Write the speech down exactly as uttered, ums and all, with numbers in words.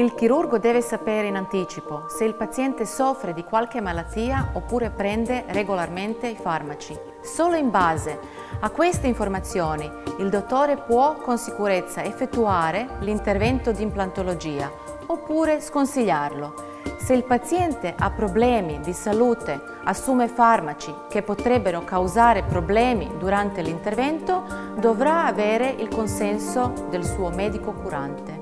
Il chirurgo deve sapere in anticipo se il paziente soffre di qualche malattia oppure prende regolarmente i farmaci. Solo in base a queste informazioni il dottore può con sicurezza effettuare l'intervento di implantologia oppure sconsigliarlo. Se il paziente ha problemi di salute, assume farmaci che potrebbero causare problemi durante l'intervento, dovrà avere il consenso del suo medico curante.